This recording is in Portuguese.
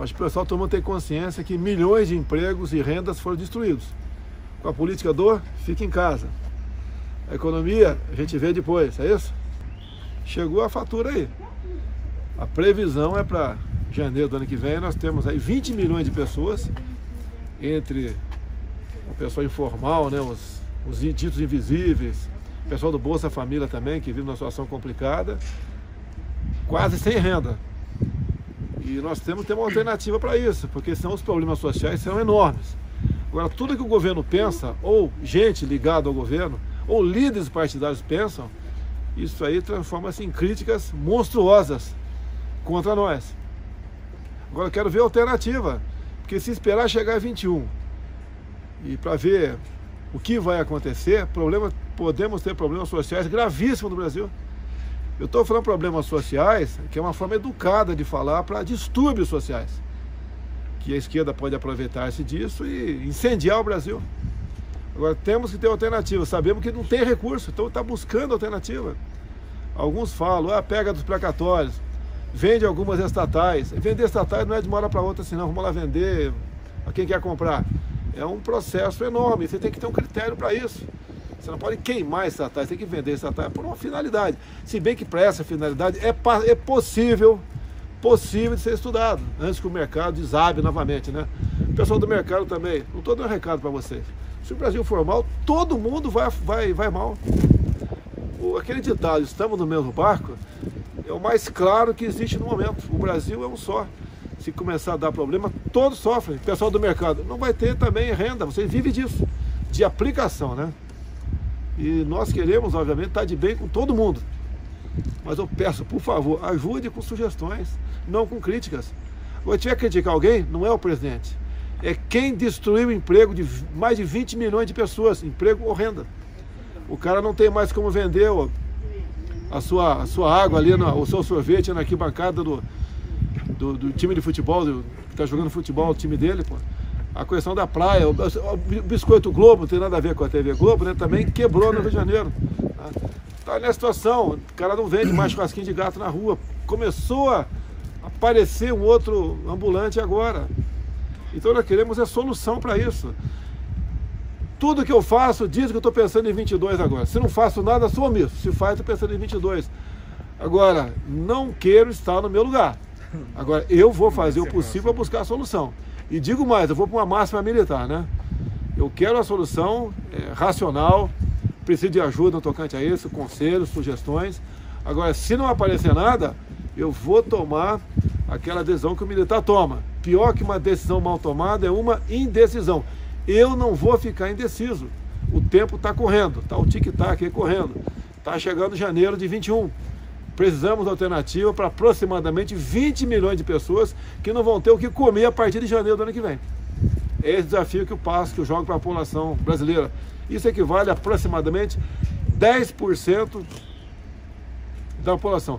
Acho que o pessoal, todo mundo tem consciência que milhões de empregos e rendas foram destruídos. Com a política do fica em casa. A economia, a gente vê depois, é isso? Chegou a fatura aí. A previsão é para janeiro do ano que vem, nós temos aí 20 milhões de pessoas, entre o pessoal informal, né, os ditos invisíveis, o pessoal do Bolsa Família também, que vive numa situação complicada, quase sem renda. E nós temos que ter uma alternativa para isso, porque senão os problemas sociais serão enormes. Agora, tudo que o governo pensa, ou gente ligada ao governo, ou líderes partidários pensam, isso aí transforma-se em críticas monstruosas contra nós. Agora eu quero ver a alternativa, porque se esperar chegar a 21 e para ver o que vai acontecer, podemos ter problemas sociais gravíssimos no Brasil. Eu estou falando problemas sociais, que é uma forma educada de falar para distúrbios sociais, que a esquerda pode aproveitar-se disso e incendiar o Brasil. Agora, temos que ter alternativa, sabemos que não tem recurso, então está buscando alternativa. Alguns falam, pega dos precatórios, vende algumas estatais. Vender estatais não é de uma hora para outra assim, não, vamos lá vender, a quem quer comprar. É um processo enorme, você tem que ter um critério para isso. Você não pode queimar estatais, tem que vender estatais por uma finalidade. Se bem que para essa finalidade é possível de ser estudado, antes que o mercado desabe novamente, né? O pessoal do mercado também, não estou dando recado para vocês. Se o Brasil for mal, todo mundo vai mal. Aquele ditado, estamos no mesmo barco, é o mais claro que existe no momento. O Brasil é um só. Se começar a dar problema, todos sofrem. O pessoal do mercado não vai ter também renda, você vive disso, de aplicação, né? E nós queremos, obviamente, estar de bem com todo mundo. Mas eu peço, por favor, ajude com sugestões, não com críticas. Se tiver que criticar alguém, não é o presidente. É quem destruiu o emprego de mais de 20 milhões de pessoas, emprego ou renda. O cara não tem mais como vender a sua água ali, o seu sorvete na arquibancada do time de futebol, que está jogando futebol, o time dele, pô. A questão da praia, o Biscoito Globo, não tem nada a ver com a TV Globo, né? Também quebrou no Rio de Janeiro. Tá nessa situação, o cara não vende mais churrasquinho de gato na rua. Começou a aparecer um outro ambulante agora. Então nós queremos a solução para isso. Tudo que eu faço diz que eu estou pensando em 22 agora. Se não faço nada, sou omisso. Se faz, estou pensando em 22. Agora, não quero estar no meu lugar. Agora, eu vou fazer o possível para buscar a solução. E digo mais, eu vou para uma máxima militar, né? Eu quero a solução racional, preciso de ajuda no tocante a isso, conselhos, sugestões. Agora, se não aparecer nada, eu vou tomar aquela decisão que o militar toma. Pior que uma decisão mal tomada é uma indecisão. Eu não vou ficar indeciso. O tempo está correndo, está o tic-tac aí correndo. Está chegando janeiro de 21. Precisamos de alternativa para aproximadamente 20 milhões de pessoas que não vão ter o que comer a partir de janeiro do ano que vem. É esse desafio que eu passo, que eu jogo para a população brasileira. Isso equivale a aproximadamente 10% da população.